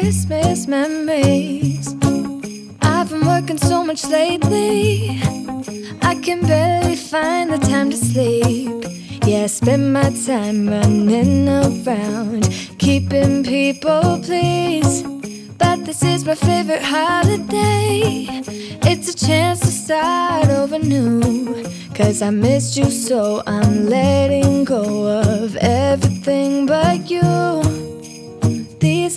Christmas memories. I've been working so much lately, I can barely find the time to sleep. Yeah, I spend my time running around, keeping people pleased. But this is my favorite holiday. It's a chance to start over new. Cause I missed you, so I'm letting go of everything but you. These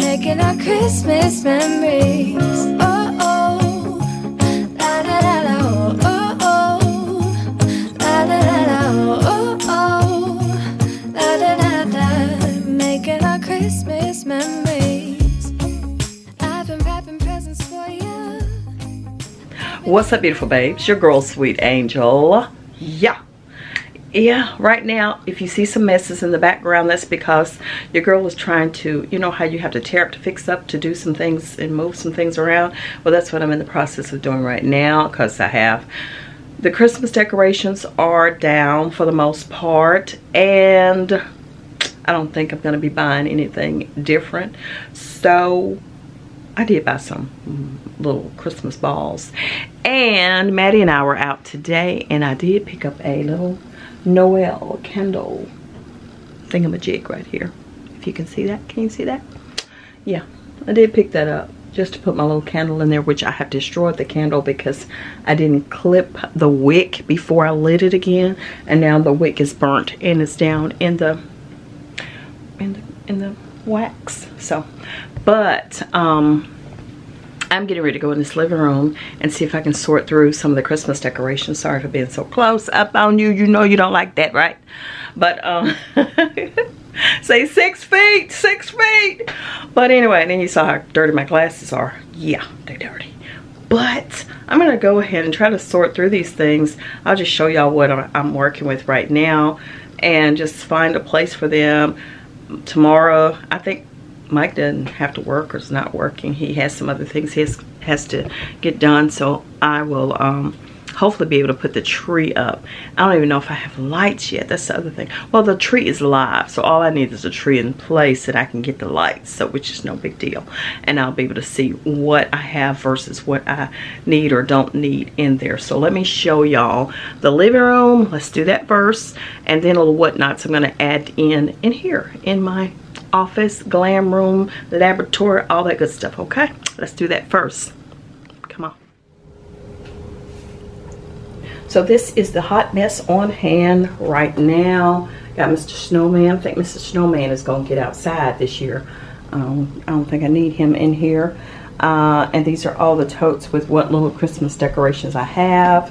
Making our Christmas memories. Oh, oh, la da da da. Oh, oh, la da da da. Oh, oh, la da da da. Making our Christmas memories. What's up, beautiful babes? Your girl Sweet Angel. Yeah, right now if you see some messes in the background, that's because your girl is trying to, you know how you have to tear up to fix up, to do some things and move some things around. Well, that's what I'm in the process of doing right now, because I have the Christmas decorations are down for the most part, and I don't think I'm going to be buying anything different. So I did buy some little Christmas balls, and Maddie and I were out today, and I did pick up a little Noel candle thingamajig right here. If you can see that, can you see that? Yeah, I did pick that up just to put my little candle in there, which I have destroyed the candle because I didn't clip the wick before I lit it again, and now the wick is burnt and it's down in the wax. So but I'm getting ready to go in this living room and see if I can sort through some of the Christmas decorations. Sorry for being so close up on you. You know you don't like that, right? But say 6 feet, 6 feet. But anyway, and then you saw how dirty my glasses are. Yeah, they're dirty. But I'm gonna go ahead and try to sort through these things. I'll just show y'all what I'm working with right now and just find a place for them. Tomorrow, I think Mike doesn't have to work, or is not working. He has some other things he has to get done, so I will hopefully be able to put the tree up. I don't even know if I have lights yet. That's the other thing. Well, the tree is live, so all I need is a tree in place that I can get the lights, so which is no big deal. And I'll be able to see what I have versus what I need or don't need in there. So let me show y'all the living room. Let's do that first, and then a little whatnots I'm going to add in here in my office, glam room, laboratory, all that good stuff. Okay, let's do that first. Come on. So this is the hot mess on hand right now. Got Mr. Snowman. I think Mr. Snowman is going to get outside this year. I don't think I need him in here. And these are all the totes with what little Christmas decorations I have.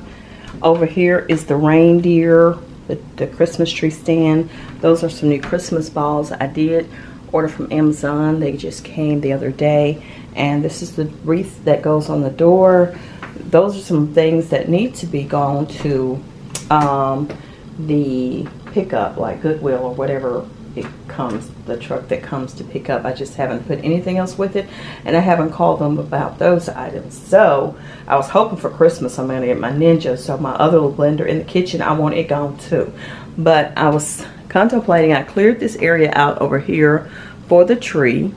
Over here is the reindeer, the Christmas tree stand. Those are some new Christmas balls I did order from Amazon. They just came the other day. And this is the wreath that goes on the door. Those are some things that need to be gone to the pickup, like Goodwill or whatever it comes, the truck that comes to pick up. I just haven't put anything else with it, and I haven't called them about those items. So I was hoping for Christmas I'm gonna get my Ninja, so my other little blender in the kitchen, I want it gone too. But I was contemplating, I cleared this area out over here for the tree.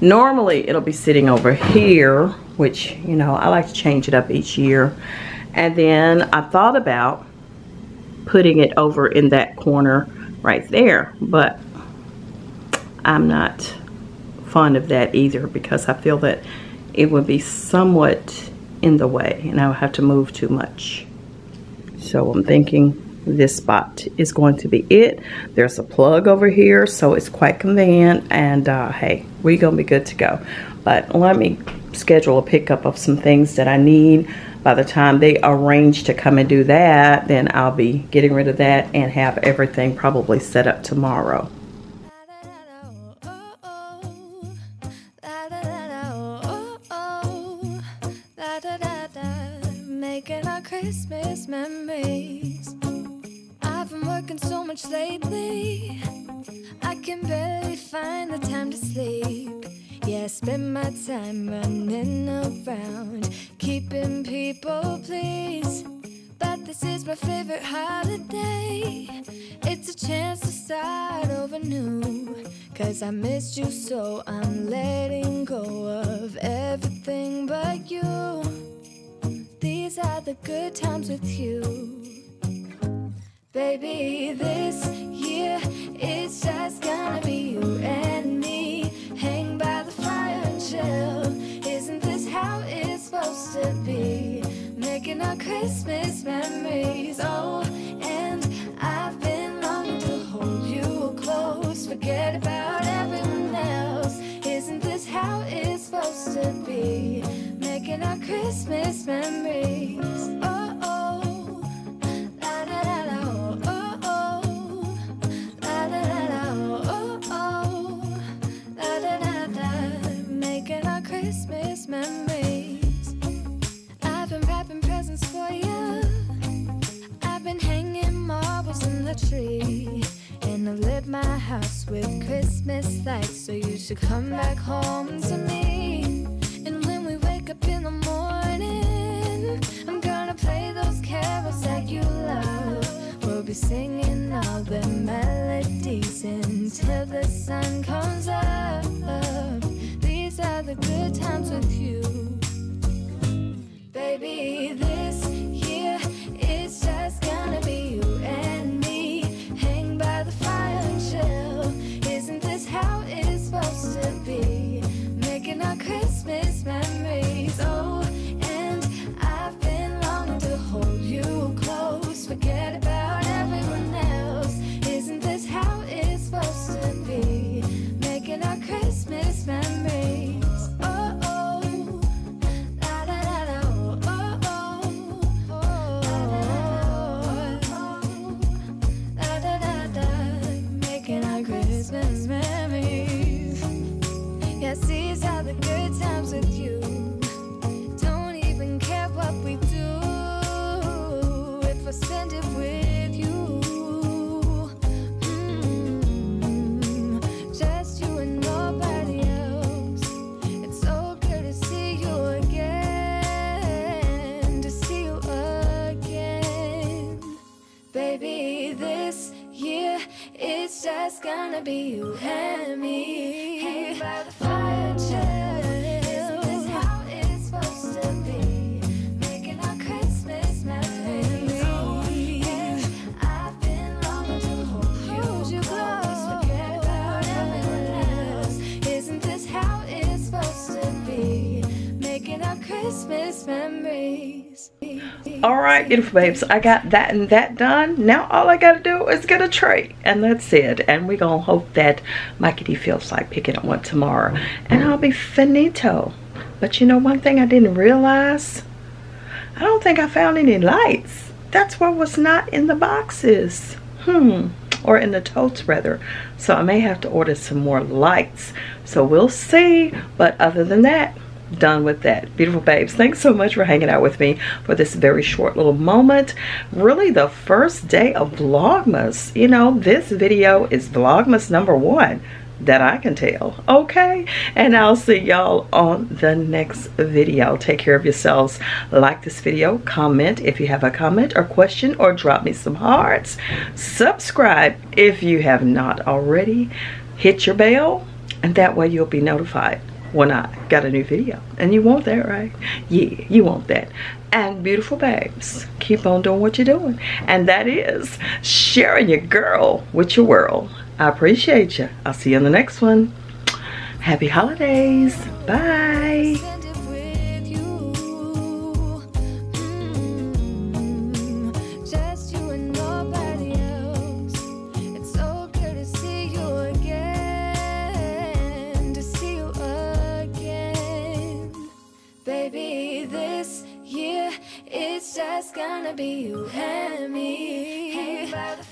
Normally it'll be sitting over here, which, you know, I like to change it up each year. And then I thought about putting it over in that corner right there, but I'm not fond of that either because I feel that it would be somewhat in the way and I would have to move too much. So I'm thinking this spot is going to be it. There's a plug over here, so it's quite convenient, and hey, we're gonna be good to go. But let me schedule a pickup of some things that I need. By the time they arrange to come and do that, then I'll be getting rid of that and have everything probably set up tomorrow. together, making our Christmas memories. I've been working so much lately, I can barely find the time to sleep. Yeah, I spend my time running around, keeping people pleased. But this is my favorite holiday, it's a chance to start over new. Cause I missed you, so I'm letting go of everything but you. These are the good times with you. Baby, this year, it's just gonna be you and me. Hang by the fire and chill. Isn't this how it's supposed to be? Making our Christmas memories, oh. And I've been longing to hold you close. Forget about everyone else. Isn't this how it's supposed to be? Making our Christmas memories, oh. Christmas memories. I've been wrapping presents for you, I've been hanging marbles in the tree, and I lit my house with Christmas lights, so you should come back home to me. And when we wake up in the morning, I'm gonna play those carols that you love. We'll be singing all the melodies until the sun comes up. These are the good times with you. Baby, this year, it's just gonna be you and me. Hang by the fire and chill. Isn't this how it's supposed to be? Making our Christmas memories, oh. And I've been longing to hold you close. Forget about everyone else. Isn't this how it's supposed to be? Making our Christmas memories. It's gonna be you and me. Hang by the fire, chill. Isn't this how it's supposed to be? Making our Christmas memories. Oh, yeah. I've been longing to hold you close. Forget about everyone else. Isn't this how it's supposed to be? Making our Christmas memories. Alright, beautiful babes, I got that and that done. Now all I gotta do is get a tray, and that's it. And we gonna hope that Mikey D feels like picking up one tomorrow, and I'll be finito. But you know one thing I didn't realize? I don't think I found any lights. That's what was not in the boxes. Or in the totes rather. So I may have to order some more lights. So we'll see, but other than that, done with that. Beautiful babes, thanks so much for hanging out with me for this very short little moment. Really the first day of Vlogmas. You know, this video is Vlogmas number 1 that I can tell. Okay, and I'll see y'all on the next video. Take care of yourselves. Like this video, comment if you have a comment or question, or drop me some hearts. Subscribe if you have not already. Hit your bell, and that way you'll be notified when I got a new video. And you want that, right? Yeah, you want that. And beautiful babes, keep on doing what you're doing, and that is sharing your girl with your world. I appreciate you. I'll see you in the next one. Happy holidays. Bye. It's just gonna be you and me. Hey,